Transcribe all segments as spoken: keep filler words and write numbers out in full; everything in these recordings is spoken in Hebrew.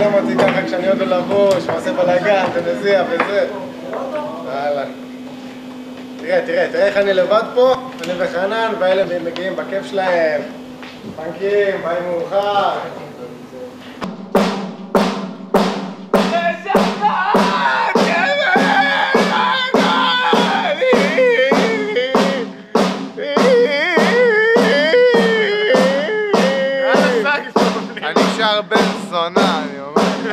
צולם אותי ככה כשאני עוד לא לבוש, מעשה בלגן, ונזיע וזה. הלאה. תראה, תראה, תראה איך אני לבד פה, אני וחנן, ואלה מגיעים בכיף שלהם. פנקים, באים מאוחר.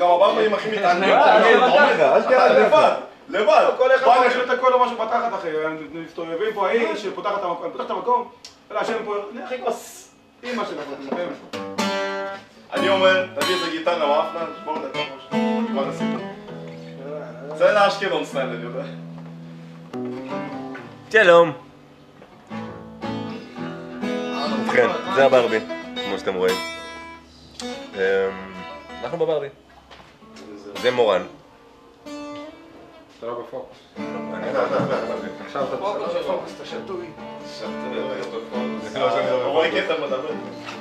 גם הבאנו עם אחים מתעננים, לבד, לבד, בואו אני אשאיר את הכל או משהו בתחת אחי, מסתובבים פה ההיא שפותחת את המקום, אלא השם פה, אחי כוס, אימא שלך, אני אומר, תביא איזה גיטר למאפנה, תשבור את הכל, כבר נשים. זה לאשקלון סנאי, אני יודע. שלום. ובכן, זה הברבי, כמו שאתם רואים. אנחנו בברבי. זה מורן. אתה לא בפוקוס. אני לא בפוקוס. עכשיו אתה בפוקוס, אתה שטוי. זה לא שאני לא בפוקוס. רואי קטע מדבר.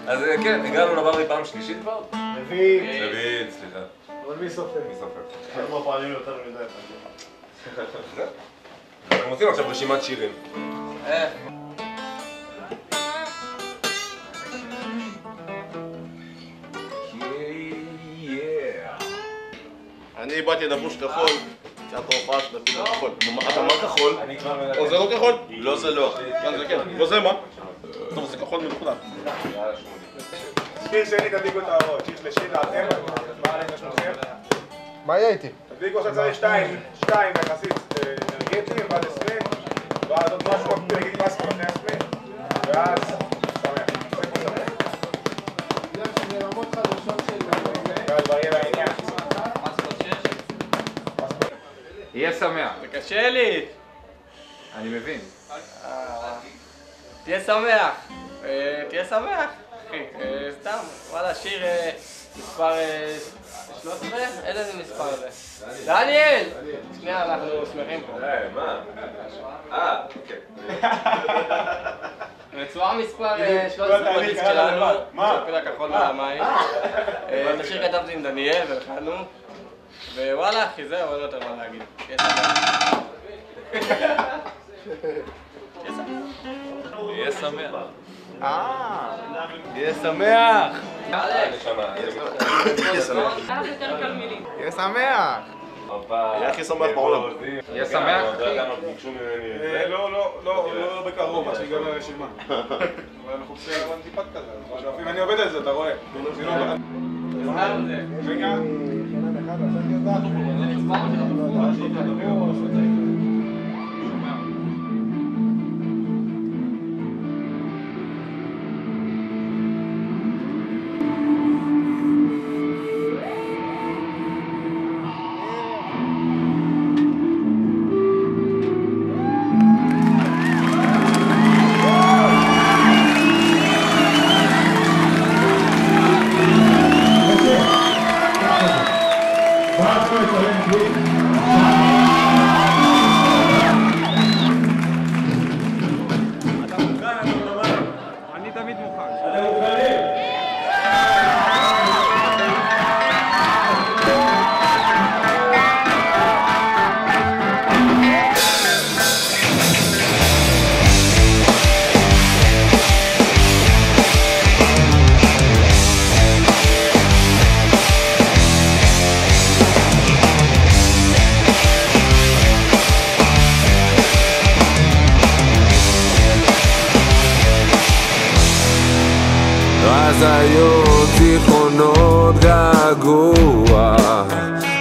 אז כן, הגענו לברבי פעם שלישית כבר? רביעית. רביעית, סליחה. אבל מי סופר? מי סופר. ארבע פעמים יותר מדי. זה? אנחנו מוצאים עכשיו רשימת שירים. אה. אני באתי לבוש כחול, קצת הופעה של דפי כחול. אתה אמר כחול? או זה לא כחול? לא זה לא. כאן זה כן. לא זה מה? טוב, זה כחול מלוכנה. שיר שני, תדליקו את האורות. שיר שלישי, נעתם. מה עליך שלכם? מה היה איתי? תדליקו שצריך שתיים, שתיים יחסית אנרגטיים, ועד עשרים, ועד עוד משהו, תגיד מה ספורתי עשרים, ואז... שמח. בגלל שזה רמות חדושות של... ועד בריא לעניין. יהיה שמח. זה קשה לי. אני מבין. תהיה שמח. תהיה שמח. סתם, וואלה, שיר מספר שלוש עשרה? אין איזה מספר הזה. דניאל! שנייה, אנחנו שמחים פה. מה? אה, אוקיי. רצועה מספר שלוש עשרה בדיסק שלנו. מה? שפיל הכחול מהמים. את השיר כתבתי עם דניאל ולחנו. ווואלה אחי, זהו, אין יותר מה להגיד. יש שמח. יש שמח. יש שמח. יהיה הכי שמח בעולם. יהיה שמח, אחי? לא, לא, לא בקרוב, מה שהגענו לרשימה. אבל אנחנו חושבים על טיפת כזה. אם אני עובד על זה, אתה רואה. רגע. חוויות, זיכרונות, געגוע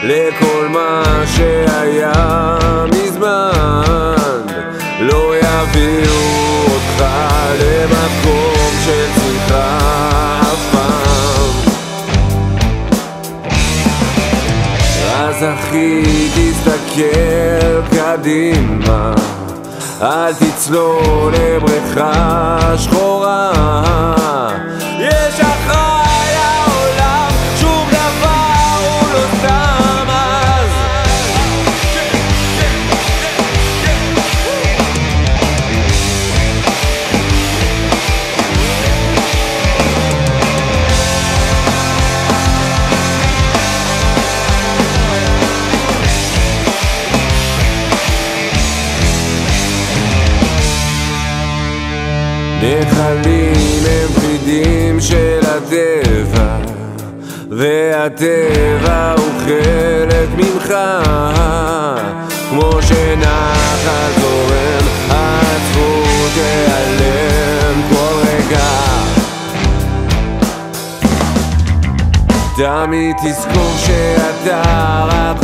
לכל מה שהיה מזמן. לא יביאו אותך למקום של שמחה אף פעם. אז אחי, תסתכל קדימה, אל תצלול לבריכה שחורה. יש אחרי העולם, שום דבר הוא לא סתם. אז נחלים הם פרידים של הטבע, והטבע הוא חלק ממך. כמו שנחל זורם, העצבות תיעלם כל רגע. תמיד תזכור שאתה רק